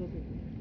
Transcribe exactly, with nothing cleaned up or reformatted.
Okay.